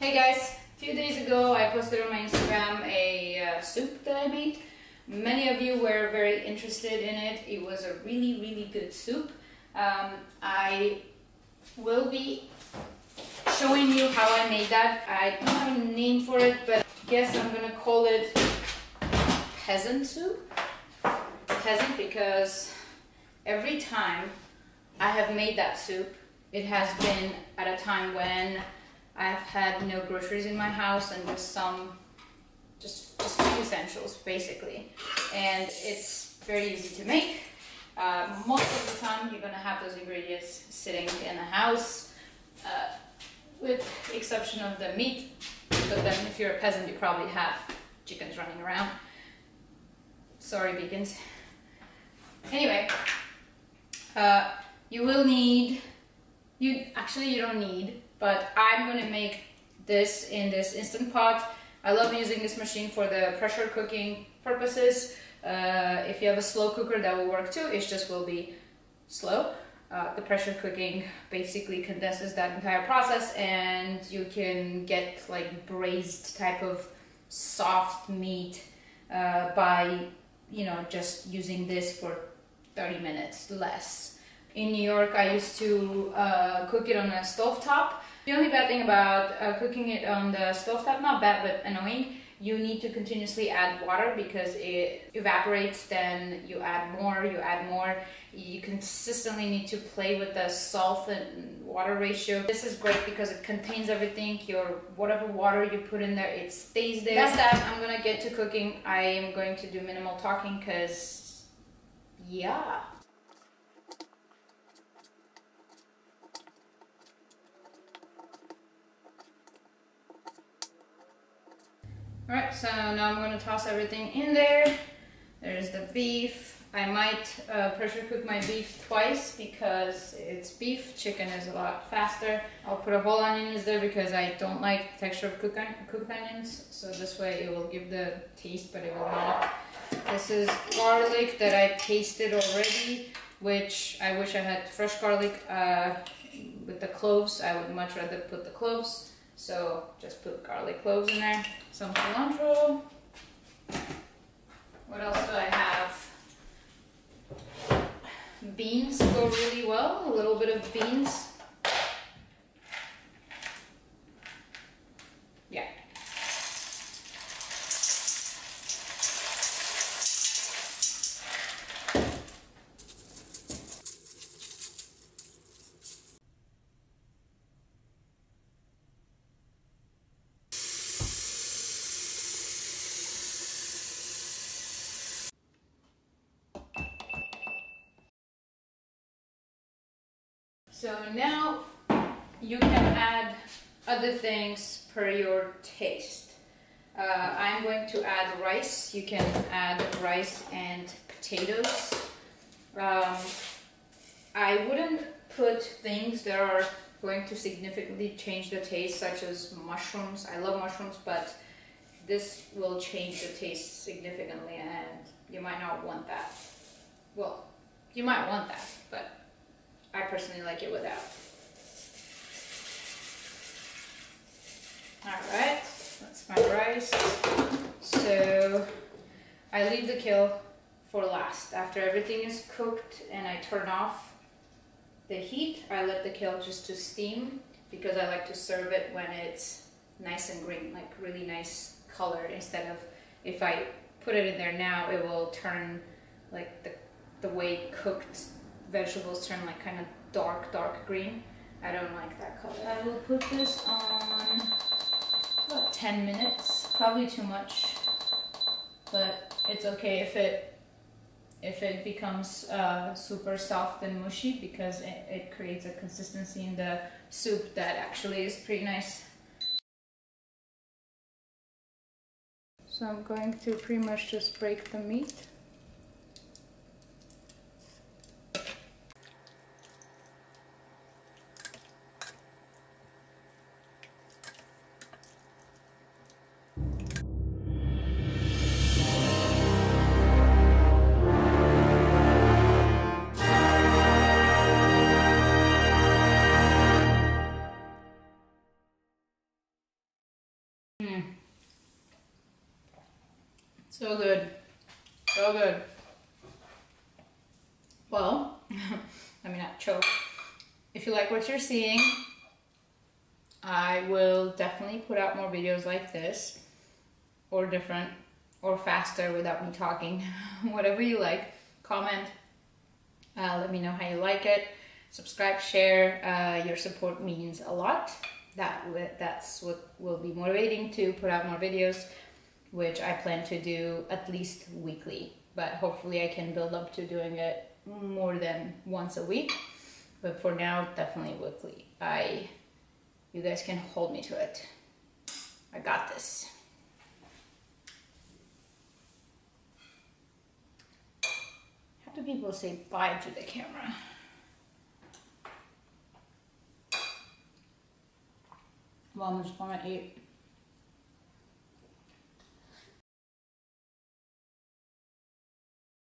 Hey guys, a few days ago I posted on my Instagram a soup that I made. Many of you were very interested in it. It was a really, really good soup. I will be showing you how I made that. I don't have a name for it, but I guess I'm gonna call it peasant soup. Peasant because every time I have made that soup, it has been at a time when I've had no groceries in my house and just just essentials basically. And it's very easy to make. Most of the time you're gonna have those ingredients sitting in the house, with exception of the meat, but then if you're a peasant you probably have chickens running around. Sorry vegans. Anyway, you will need, you don't need, but I'm gonna make this in this Instant Pot. I love using this machine for the pressure cooking purposes. If you have a slow cooker that will work too, it just will be slow. The pressure cooking basically condenses that entire process and you can get like braised type of soft meat by, you know, just using this for 30 minutes less. In New York I used to cook it on a stovetop. The only bad thing about cooking it on the stovetop, not bad but annoying, you need to continuously add water because it evaporates, then you add more, you consistently need to play with the salt and water ratio. This is great because it contains everything, whatever water you put in there, it stays there. That's that, I'm gonna get to cooking. I am going to do minimal talking because, yeah. Alright, so now I'm going to toss everything in there. There's the beef. I might pressure cook my beef twice because it's beef. Chicken is a lot faster. I'll put a whole onion in there because I don't like the texture of cooked onions. So this way it will give the taste, but it will not. This is garlic that I tasted already, which I wish I had fresh garlic with the cloves. I would much rather put the cloves. So just put garlic cloves in there, some cilantro. What else do I have? Beans go really well, a little bit of beans. Yeah. So now you can add other things per your taste. I'm going to add rice. You can add rice and potatoes. I wouldn't put things that are going to significantly change the taste, such as mushrooms. I love mushrooms, but this will change the taste significantly and you might not want that. Well, you might want that, but I personally like it without. Alright, that's my rice. So I leave the kale for last. After everything is cooked and I turn off the heat, I let the kale just to steam because I like to serve it when it's nice and green, like really nice color, instead of if I put it in there now, it will turn like the way cooked vegetables turn like kind of dark green. I don't like that color. I will put this on about 10 minutes, probably too much, but it's okay if it becomes super soft and mushy because it creates a consistency in the soup that actually is pretty nice. So I'm going to pretty much just break the meat. So good. So good. Well, let me not choke. If you like what you're seeing, I will definitely put out more videos like this, or different, or faster without me talking. Whatever you like. Comment. Let me know how you like it. Subscribe, share. Your support means a lot. That's what will be motivating to put out more videos, which I plan to do at least weekly, but hopefully I can build up to doing it more than once a week, but for now, definitely weekly. You guys can hold me to it. I got this. How do people say bye to the camera? Well, I'm just gonna eat.